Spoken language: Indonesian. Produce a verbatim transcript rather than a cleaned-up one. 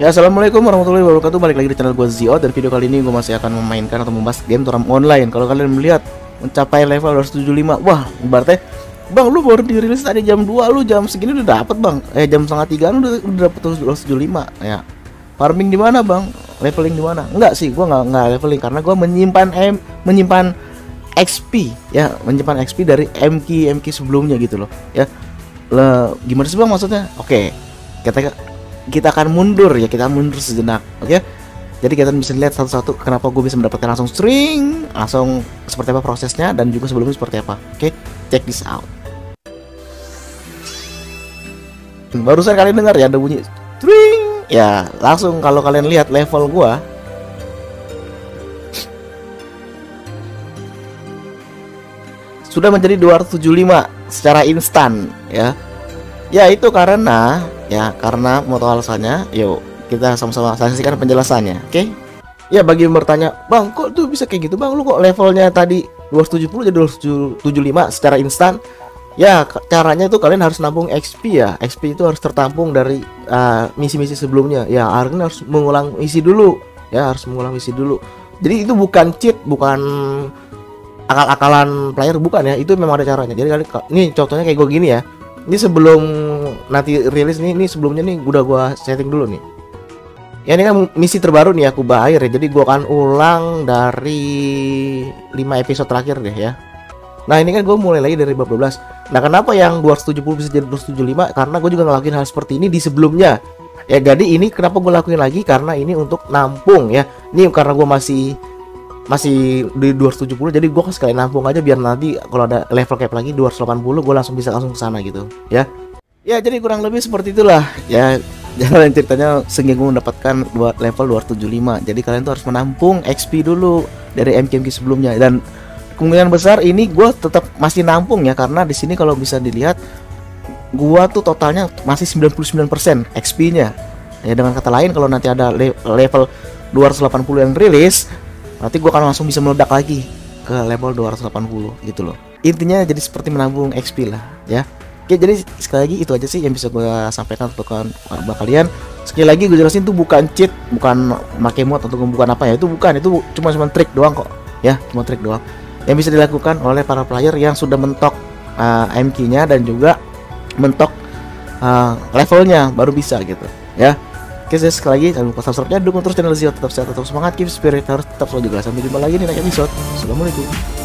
Ya, assalamualaikum warahmatullahi wabarakatuh. Balik lagi di channel gue Zhiout. Dan video kali ini gue masih akan memainkan atau membahas game Toram online. Kalau kalian melihat mencapai level dua ratus tujuh puluh lima, wah, berarti bang, lu baru dirilis tadi jam dua, lu jam segini udah dapet bang. Eh, jam setengah tiga lu udah, udah dapet dua ratus tujuh puluh lima. Ya, farming di mana bang? Leveling di mana? Enggak sih, gue nggak nggak leveling karena gue menyimpan m menyimpan X P ya, menyimpan X P dari M Q M Q sebelumnya gitu loh. Ya, Le, gimana sih bang maksudnya? Oke, kita kita akan mundur ya, kita mundur sejenak, oke? Okay? Jadi kalian bisa lihat satu-satu kenapa gue bisa mendapatkan langsung string, langsung seperti apa prosesnya dan juga sebelumnya seperti apa, oke? Okay? Check this out. Barusan kalian dengar ya ada bunyi string, ya langsung kalau kalian lihat level gue, sudah menjadi dua ratus tujuh puluh lima secara instan ya. Ya itu karena ya karena mau tahu alasannya, yuk kita sama-sama saksikan penjelasannya, oke? Okay? Ya bagi yang bertanya, bang kok tuh bisa kayak gitu bang, lu kok levelnya tadi dua ratus tujuh puluh jadi dua ratus tujuh puluh lima secara instan? Ya caranya itu kalian harus nabung X P ya, X P itu harus tertampung dari misi-misi uh, sebelumnya. Ya kalian harus mengulang misi dulu, ya harus mengulang misi dulu. Jadi itu bukan cheat, bukan akal-akalan player, bukan ya, itu memang ada caranya. Jadi kali ini contohnya kayak gue gini ya. Ini sebelum nanti rilis nih, ini sebelumnya nih udah gua setting dulu nih. Ya ini kan misi terbaru nih aku bayar ya. Jadi gua akan ulang dari lima episode terakhir deh ya. Nah, ini kan gua mulai lagi dari bab dua belas. Nah, kenapa yang dua ratus tujuh puluh bisa jadi dua ratus tujuh puluh lima? Karena gua juga ngelakuin hal seperti ini di sebelumnya. Ya, jadi ini kenapa gua lakuin lagi? Karena ini untuk nampung ya. Ini karena gua masih masih di dua ratus tujuh puluh, jadi gue sekalian nampung aja biar nanti kalau ada level cap lagi dua ratus delapan puluh gue langsung bisa langsung ke sana gitu ya. Ya jadi kurang lebih seperti itulah ya jalan ceritanya sehingga gue mendapatkan buat level dua ratus tujuh puluh lima. Jadi kalian tuh harus menampung X P dulu dari M Q M Q sebelumnya, dan kemungkinan besar ini gue tetap masih nampung ya, karena di sini kalau bisa dilihat gue tuh totalnya masih sembilan puluh sembilan persen X P-nya. Ya dengan kata lain kalau nanti ada le level dua ratus delapan puluh yang rilis, nanti gue akan langsung bisa meledak lagi ke level dua ratus delapan puluh gitu loh. Intinya jadi seperti menabung X P lah ya. Oke, jadi sekali lagi itu aja sih yang bisa gue sampaikan untuk kalian. Sekali lagi gue jelasin itu bukan cheat, bukan pakai mod atau bukan apa ya, itu bukan, itu cuma cuma trik doang kok ya, cuma trik doang yang bisa dilakukan oleh para player yang sudah mentok uh, M Q-nya dan juga mentok uh, levelnya baru bisa gitu ya. Oke, okay, sekali lagi jangan lupa subscribe-nya, dukung terus channel Zhiout, tetap sehat, tetap semangat, keep spirit, harus tetap selalu juga. Sampai jumpa lagi di next episode. Assalamualaikum.